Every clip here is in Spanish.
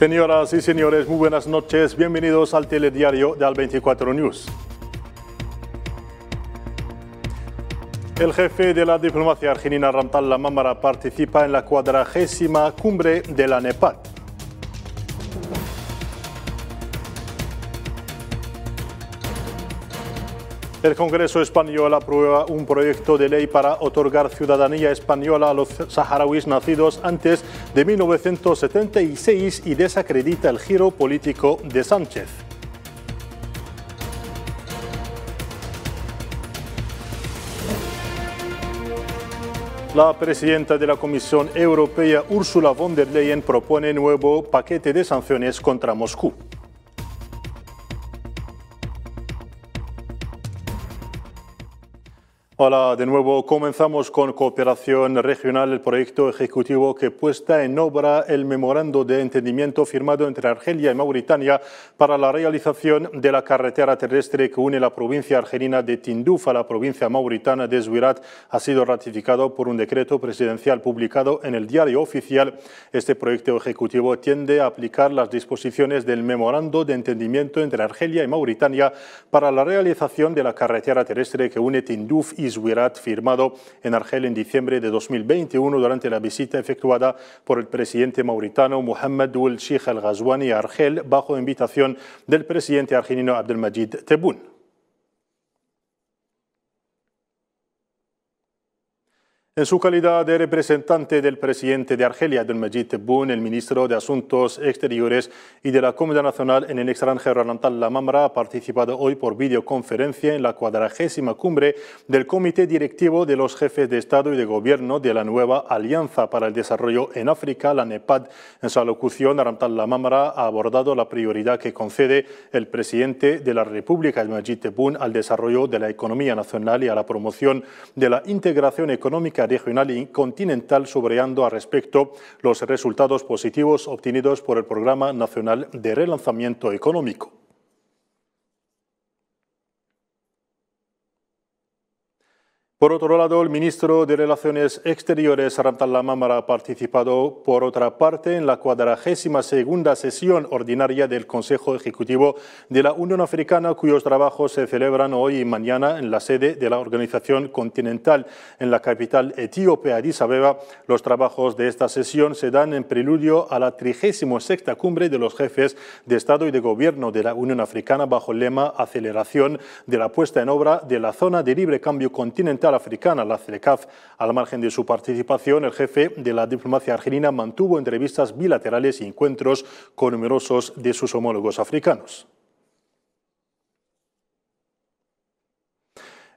Señoras y señores, muy buenas noches. Bienvenidos al Telediario de Al24 News. El jefe de la diplomacia argelina, Ramtane Lamamra, participa en la 40ª cumbre de la NEPAD. El Congreso español aprueba un proyecto de ley para otorgar ciudadanía española a los saharauis nacidos antes de 1976 y desacredita el giro político de Sánchez. La presidenta de la Comisión Europea, Úrsula von der Leyen, propone nuevo paquete de sanciones contra Moscú. Hola de nuevo, comenzamos con cooperación regional, el proyecto ejecutivo que puesta en obra el memorando de entendimiento firmado entre Argelia y Mauritania para la realización de la carretera terrestre que une la provincia argelina de Tindouf a la provincia mauritana de Zwirat ha sido ratificado por un decreto presidencial publicado en el Diario Oficial. Este proyecto ejecutivo tiende a aplicar las disposiciones del memorando de entendimiento entre Argelia y Mauritania para la realización de la carretera terrestre que une Tindouf y Zwirat, firmado en Argel en diciembre de 2021 durante la visita efectuada por el presidente mauritano Mohamed Ould Cheikh Al-Ghazwani a Argel bajo invitación del presidente argelino Abdelmadjid Tebboune. En su calidad de representante del presidente de Argelia, Abdelmadjid Tebboune, el ministro de Asuntos Exteriores y de la Comunidad Nacional en el Extranjero, Ramtane Lamamra, ha participado hoy por videoconferencia en la 40ª cumbre del Comité Directivo de los Jefes de Estado y de Gobierno de la Nueva Alianza para el Desarrollo en África, la NEPAD. En su alocución, Ramtane Lamamra ha abordado la prioridad que concede el presidente de la República, Abdelmadjid Tebboune, al desarrollo de la economía nacional y a la promoción de la integración económica regional y continental, subrayando al respecto los resultados positivos obtenidos por el Programa Nacional de Relanzamiento Económico. Por otro lado, el ministro de Relaciones Exteriores, Ramtane Lamamra, ha participado, por otra parte, en la 42ª sesión ordinaria del Consejo Ejecutivo de la Unión Africana, cuyos trabajos se celebran hoy y mañana en la sede de la Organización Continental en la capital etíope, Addis Abeba. Los trabajos de esta sesión se dan en preludio a la 36ª cumbre de los jefes de Estado y de Gobierno de la Unión Africana bajo el lema Aceleración de la puesta en obra de la Zona de Libre Cambio Continental Africana, la CELCAF. Al margen de su participación, el jefe de la diplomacia argelina mantuvo entrevistas bilaterales y encuentros con numerosos de sus homólogos africanos.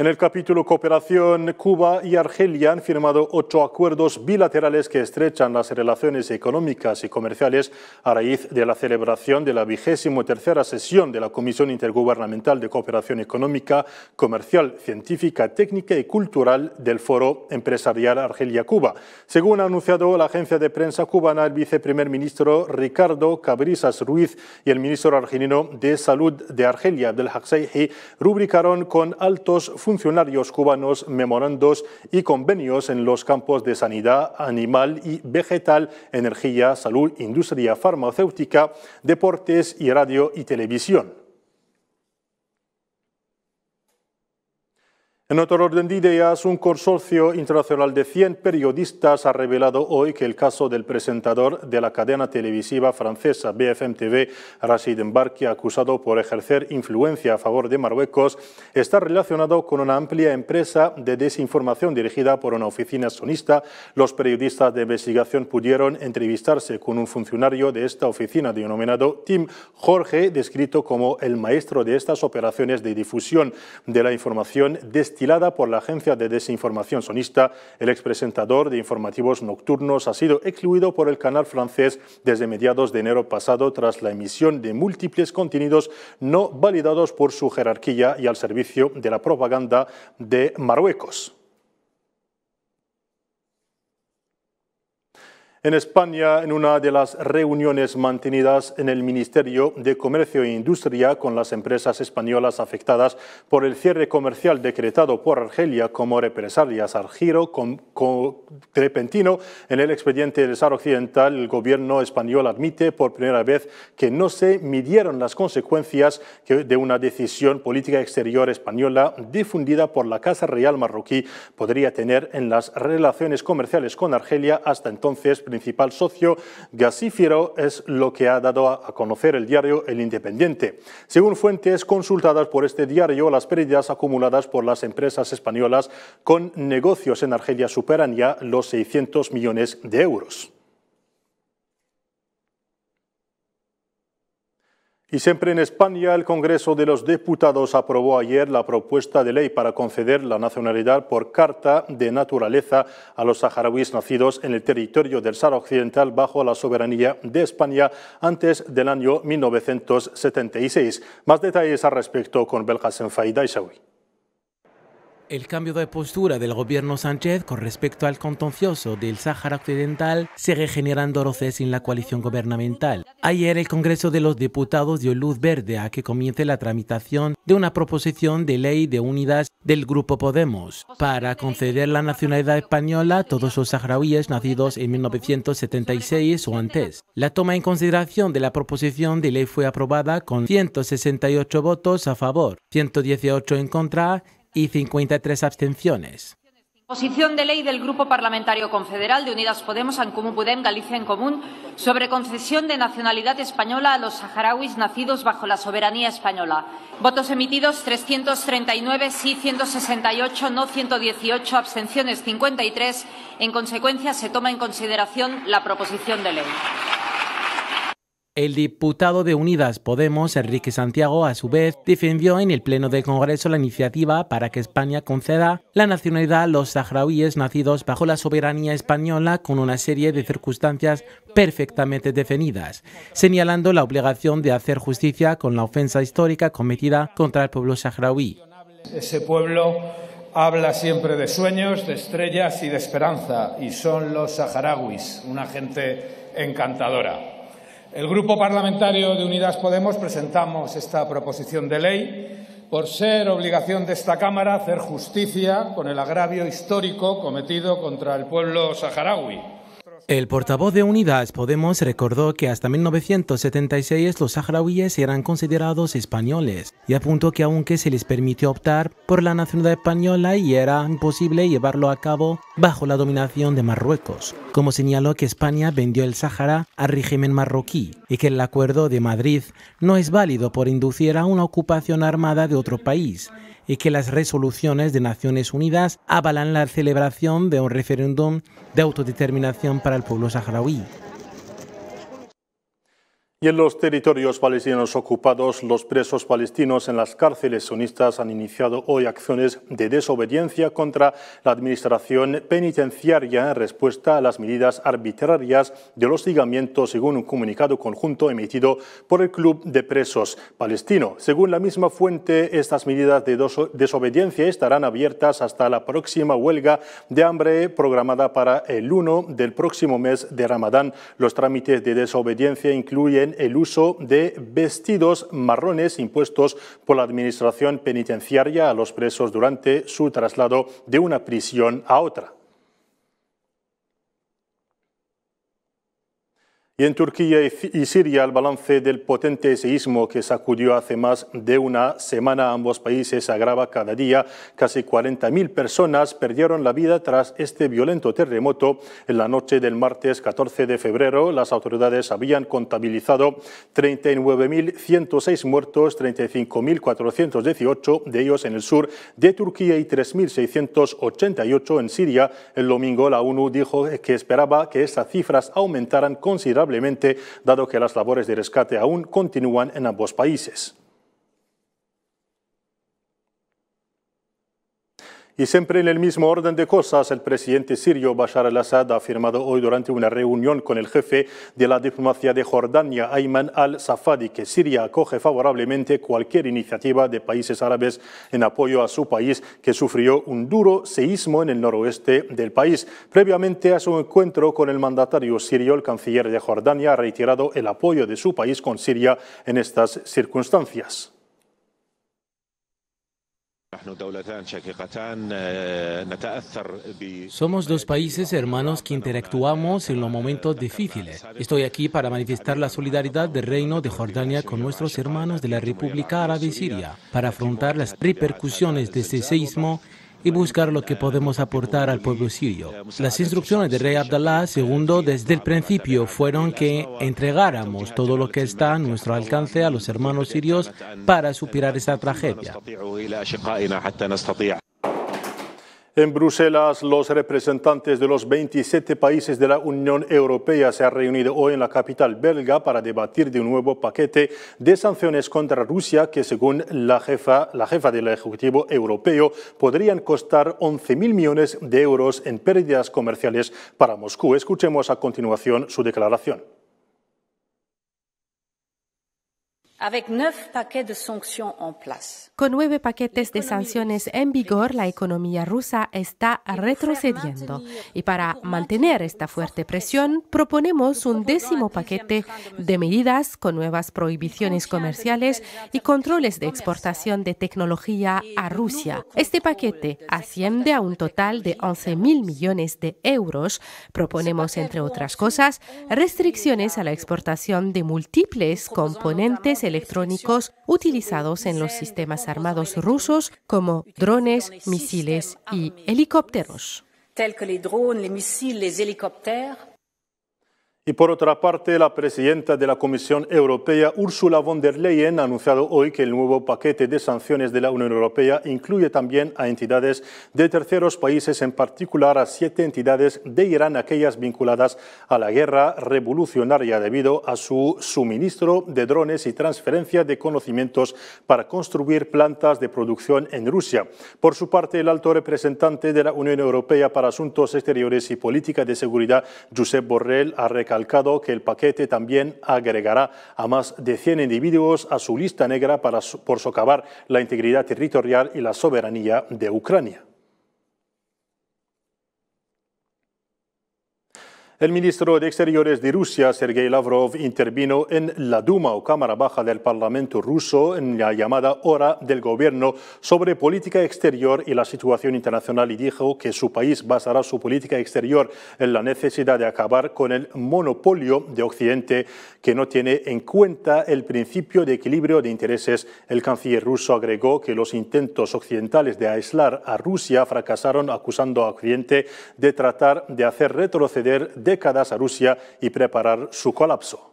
En el capítulo Cooperación, Cuba y Argelia han firmado 8 acuerdos bilaterales que estrechan las relaciones económicas y comerciales a raíz de la celebración de la 23ª sesión de la Comisión Intergubernamental de Cooperación Económica, Comercial, Científica, Técnica y Cultural del Foro Empresarial Argelia-Cuba. Según ha anunciado la agencia de prensa cubana, el viceprimer ministro Ricardo Cabrizas Ruiz y el ministro argelino de Salud de Argelia, del Haqsayhi, rubricaron con altos funcionarios cubanos memorandos y convenios en los campos de sanidad animal y vegetal, energía, salud, industria farmacéutica, deportes y radio y televisión. En otro orden de ideas, un consorcio internacional de 100 periodistas ha revelado hoy que el caso del presentador de la cadena televisiva francesa BFMTV, Rachid Embarki, acusado por ejercer influencia a favor de Marruecos, está relacionado con una amplia empresa de desinformación dirigida por una oficina sonista. Los periodistas de investigación pudieron entrevistarse con un funcionario de esta oficina denominado Tim Jorge, descrito como el maestro de estas operaciones de difusión de la información destilada por la agencia de desinformación sonista. El expresentador de informativos nocturnos ha sido excluido por el canal francés desde mediados de enero pasado tras la emisión de múltiples contenidos no validados por su jerarquía y al servicio de la propaganda de Marruecos. En España, en una de las reuniones mantenidas en el Ministerio de Comercio e Industria con las empresas españolas afectadas por el cierre comercial decretado por Argelia como represalias al giro repentino en el expediente del Sahara Occidental, el gobierno español admite por primera vez que no se midieron las consecuencias de una decisión política exterior española difundida por la Casa Real marroquí podría tener en las relaciones comerciales con Argelia, hasta entonces principal socio gasífero, es lo que ha dado a conocer el diario El Independiente. Según fuentes consultadas por este diario, las pérdidas acumuladas por las empresas españolas con negocios en Argelia superan ya los 600 millones de euros. Y siempre en España, el Congreso de los Diputados aprobó ayer la propuesta de ley para conceder la nacionalidad por carta de naturaleza a los saharauis nacidos en el territorio del Sahara Occidental bajo la soberanía de España antes del año 1976. Más detalles al respecto con Belkacem Faida y Shawi. El cambio de postura del gobierno Sánchez con respecto al contencioso del Sáhara Occidental sigue generando roces en la coalición gubernamental. Ayer el Congreso de los Diputados dio luz verde a que comience la tramitación de una proposición de ley de unidad del Grupo Podemos para conceder la nacionalidad española a todos los saharauis nacidos en 1976 o antes. La toma en consideración de la proposición de ley fue aprobada con 168 votos a favor, 118 en contra y 53 abstenciones. Proposición de ley del Grupo Parlamentario Confederal de Unidas Podemos, en Comú Podem, Galicia en Común, sobre concesión de nacionalidad española a los saharauis nacidos bajo la soberanía española. Votos emitidos 339, sí 168, no 118, abstenciones 53. En consecuencia, se toma en consideración la proposición de ley. El diputado de Unidas Podemos, Enrique Santiago, a su vez, defendió en el Pleno del Congreso la iniciativa para que España conceda la nacionalidad a los saharauis nacidos bajo la soberanía española con una serie de circunstancias perfectamente definidas, señalando la obligación de hacer justicia con la ofensa histórica cometida contra el pueblo saharaui. Ese pueblo habla siempre de sueños, de estrellas y de esperanza, y son los saharauis, una gente encantadora. El Grupo Parlamentario de Unidas Podemos presentamos esta proposición de ley por ser obligación de esta Cámara hacer justicia con el agravio histórico cometido contra el pueblo saharaui. El portavoz de Unidas Podemos recordó que hasta 1976 los saharauis eran considerados españoles y apuntó que aunque se les permitió optar por la nacionalidad española y era imposible llevarlo a cabo bajo la dominación de Marruecos, como señaló que España vendió el Sáhara al régimen marroquí y que el Acuerdo de Madrid no es válido por inducir a una ocupación armada de otro país y que las resoluciones de Naciones Unidas avalan la celebración de un referéndum de autodeterminación para el pueblo saharaui. Y en los territorios palestinos ocupados, los presos palestinos en las cárceles sionistas han iniciado hoy acciones de desobediencia contra la administración penitenciaria en respuesta a las medidas arbitrarias del hostigamiento, según un comunicado conjunto emitido por el Club de Presos Palestino. Según la misma fuente, estas medidas de desobediencia estarán abiertas hasta la próxima huelga de hambre programada para el 1 del próximo mes de Ramadán. Los trámites de desobediencia incluyen el uso de vestidos marrones impuestos por la administración penitenciaria a los presos durante su traslado de una prisión a otra. Y en Turquía y Siria, el balance del potente seísmo que sacudió hace más de una semana a ambos países se agrava cada día. Casi 40.000 personas perdieron la vida tras este violento terremoto. En la noche del martes 14 de febrero, las autoridades habían contabilizado 39.106 muertos, 35.418 de ellos en el sur de Turquía y 3.688 en Siria. El domingo, la ONU dijo que esperaba que estas cifras aumentaran considerablemente, dado que las labores de rescate aún continúan en ambos países. Y siempre en el mismo orden de cosas, el presidente sirio Bashar al-Assad ha afirmado hoy durante una reunión con el jefe de la diplomacia de Jordania, Ayman al-Safadi, que Siria acoge favorablemente cualquier iniciativa de países árabes en apoyo a su país, que sufrió un duro seísmo en el noroeste del país. Previamente a su encuentro con el mandatario sirio, el canciller de Jordania ha reiterado el apoyo de su país con Siria en estas circunstancias. Somos dos países hermanos que interactuamos en los momentos difíciles. Estoy aquí para manifestar la solidaridad del Reino de Jordania con nuestros hermanos de la República Árabe Siria, para afrontar las repercusiones de este seísmo y buscar lo que podemos aportar al pueblo sirio. Las instrucciones del rey Abdallah II desde el principio fueron que entregáramos todo lo que está a nuestro alcance a los hermanos sirios para superar esta tragedia. En Bruselas, los representantes de los 27 países de la Unión Europea se han reunido hoy en la capital belga para debatir de un nuevo paquete de sanciones contra Rusia que, según la jefa del Ejecutivo Europeo, podrían costar 11.000 millones de euros en pérdidas comerciales para Moscú. Escuchemos a continuación su declaración. Con 9 paquetes de sanciones en vigor, la economía rusa está retrocediendo. Y para mantener esta fuerte presión, proponemos un 10º paquete de medidas con nuevas prohibiciones comerciales y controles de exportación de tecnología a Rusia. Este paquete asciende a un total de 11.000 millones de euros. Proponemos, entre otras cosas, restricciones a la exportación de múltiples componentes electrónicos utilizados en los sistemas armados rusos, como drones, misiles y helicópteros. Y por otra parte, la presidenta de la Comisión Europea, Úrsula von der Leyen, ha anunciado hoy que el nuevo paquete de sanciones de la Unión Europea incluye también a entidades de terceros países, en particular a 7 entidades de Irán, aquellas vinculadas a la guerra revolucionaria debido a su suministro de drones y transferencia de conocimientos para construir plantas de producción en Rusia. Por su parte, el alto representante de la Unión Europea para Asuntos Exteriores y Política de Seguridad, Josep Borrell, ha recalcado que el paquete también agregará a más de 100 individuos a su lista negra por socavar la integridad territorial y la soberanía de Ucrania. El ministro de Exteriores de Rusia, Sergei Lavrov, intervino en la Duma o Cámara Baja del Parlamento ruso en la llamada Hora del Gobierno sobre política exterior y la situación internacional, y dijo que su país basará su política exterior en la necesidad de acabar con el monopolio de Occidente, que no tiene en cuenta el principio de equilibrio de intereses. El canciller ruso agregó que los intentos occidentales de aislar a Rusia fracasaron, acusando a Occidente de tratar de hacer retroceder décadas a Rusia y preparar su colapso.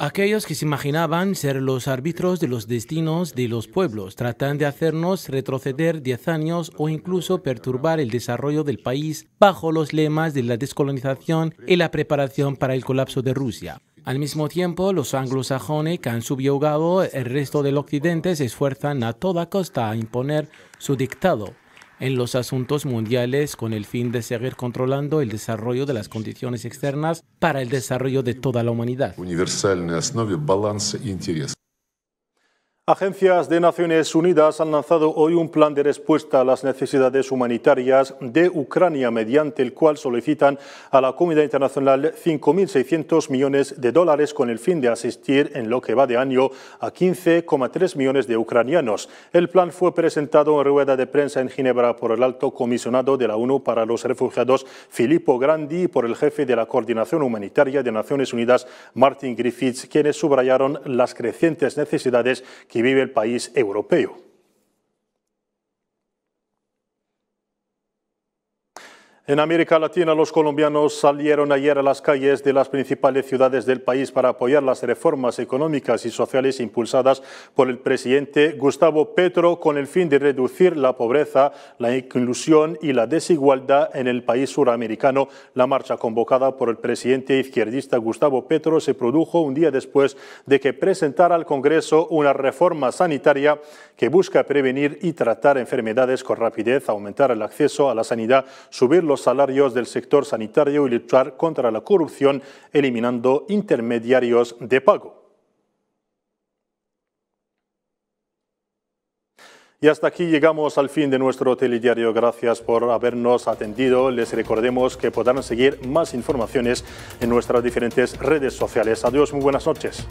Aquellos que se imaginaban ser los árbitros de los destinos de los pueblos tratan de hacernos retroceder 10 años o incluso perturbar el desarrollo del país bajo los lemas de la descolonización y la preparación para el colapso de Rusia. Al mismo tiempo, los anglosajones que han subyugado el resto del occidente se esfuerzan a toda costa a imponer su dictado en los asuntos mundiales con el fin de seguir controlando el desarrollo de las condiciones externas para el desarrollo de toda la humanidad. Agencias de Naciones Unidas han lanzado hoy un plan de respuesta a las necesidades humanitarias de Ucrania, mediante el cual solicitan a la comunidad internacional 5.600 millones de dólares con el fin de asistir en lo que va de año a 15,3 millones de ucranianos. El plan fue presentado en rueda de prensa en Ginebra por el alto comisionado de la ONU para los refugiados, Filippo Grandi, y por el jefe de la Coordinación Humanitaria de Naciones Unidas, Martin Griffiths, quienes subrayaron las crecientes necesidades que vive el país europeo. En América Latina, los colombianos salieron ayer a las calles de las principales ciudades del país para apoyar las reformas económicas y sociales impulsadas por el presidente Gustavo Petro con el fin de reducir la pobreza, la inclusión y la desigualdad en el país suramericano. La marcha convocada por el presidente izquierdista Gustavo Petro se produjo un día después de que presentara al Congreso una reforma sanitaria que busca prevenir y tratar enfermedades con rapidez, aumentar el acceso a la sanidad, subir los salarios del sector sanitario y luchar contra la corrupción, eliminando intermediarios de pago. Y hasta aquí llegamos al fin de nuestro telediario. Gracias por habernos atendido. Les recordemos que podrán seguir más informaciones en nuestras diferentes redes sociales. Adiós, muy buenas noches.